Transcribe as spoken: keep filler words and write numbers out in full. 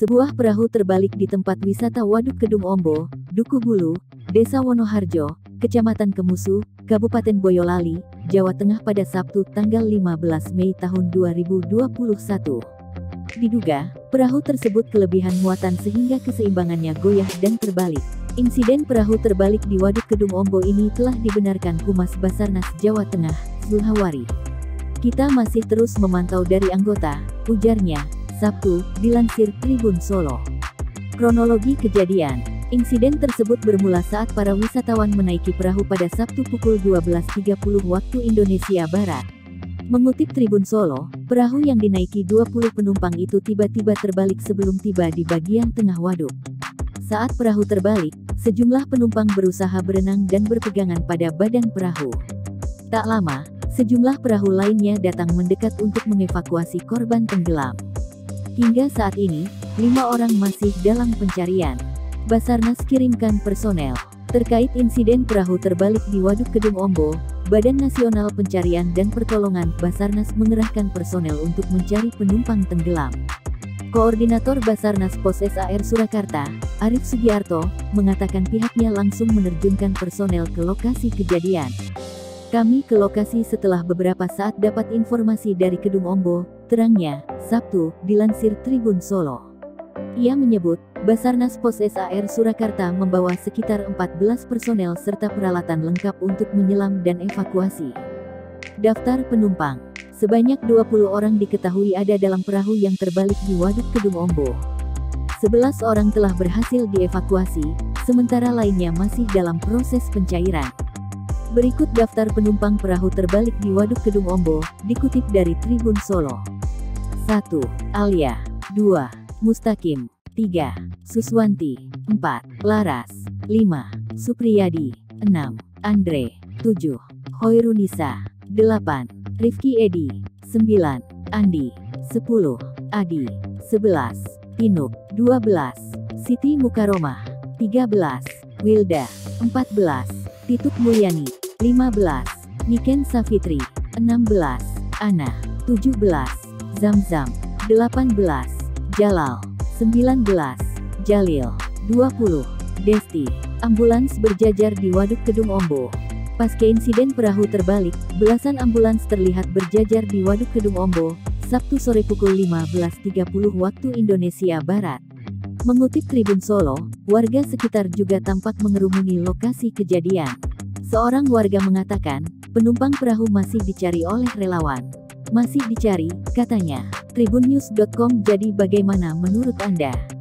Sebuah perahu terbalik di tempat wisata Waduk Kedung Ombo, Duku Bulu, Desa Wonoharjo, Kecamatan Kemusu, Kabupaten Boyolali, Jawa Tengah pada Sabtu tanggal lima belas Mei tahun dua ribu dua puluh satu. Diduga, perahu tersebut kelebihan muatan sehingga keseimbangannya goyah dan terbalik. Insiden perahu terbalik di Waduk Kedung Ombo ini telah dibenarkan Humas Basarnas Jawa Tengah, Gunhawari. "Kita masih terus memantau dari anggota," ujarnya, Sabtu, dilansir Tribun Solo. Kronologi kejadian. Insiden tersebut bermula saat para wisatawan menaiki perahu pada Sabtu pukul dua belas tiga puluh waktu Indonesia Barat. Mengutip Tribun Solo, perahu yang dinaiki dua puluh penumpang itu tiba-tiba terbalik sebelum tiba di bagian tengah waduk. Saat perahu terbalik, sejumlah penumpang berusaha berenang dan berpegangan pada badan perahu. Tak lama, sejumlah perahu lainnya datang mendekat untuk mengevakuasi korban tenggelam. Hingga saat ini, lima orang masih dalam pencarian. Basarnas kirimkan personel. Terkait insiden perahu terbalik di Waduk Kedung Ombo, Badan Nasional Pencarian dan Pertolongan Basarnas mengerahkan personel untuk mencari penumpang tenggelam. Koordinator Basarnas Pos S A R Surakarta, Arief Sugiarto, mengatakan pihaknya langsung menerjunkan personel ke lokasi kejadian. "Kami ke lokasi setelah beberapa saat dapat informasi dari Kedung Ombo," terangnya, Sabtu, dilansir Tribun Solo. Ia menyebut, Basarnas Pos S A R Surakarta membawa sekitar empat belas personel serta peralatan lengkap untuk menyelam dan evakuasi. Daftar penumpang. Sebanyak dua puluh orang diketahui ada dalam perahu yang terbalik di Waduk Kedung Ombo. sebelas orang telah berhasil dievakuasi, sementara lainnya masih dalam proses pencairan. Berikut daftar penumpang perahu terbalik di Waduk Kedung Ombo, dikutip dari Tribun Solo. satu. Alia. dua. Mustakim. tiga. Suswanti. empat. Laras. lima. Supriyadi. enam. Andre. tujuh. Khairunisa. delapan. Rifki Edi. sembilan. Andi. sepuluh. Adi. sebelas. Tinuk. dua belas. Siti Mukaroma. tiga belas. Wilda. empat belas. Tituk Mulyani. lima belas. Niken Safitri. enam belas. Ana. tujuh belas. Zamzam. delapan belas. Jalal, sembilan belas, Jalil, dua puluh, Desti. Ambulans berjajar di Waduk Kedung Ombo. Pasca insiden perahu terbalik, belasan ambulans terlihat berjajar di Waduk Kedung Ombo, Sabtu sore pukul lima belas tiga puluh waktu Indonesia Barat. Mengutip Tribun Solo, warga sekitar juga tampak mengerumuni lokasi kejadian. Seorang warga mengatakan, penumpang perahu masih dicari oleh relawan. "Masih dicari," katanya. tribun news dot com. Jadi bagaimana menurut Anda?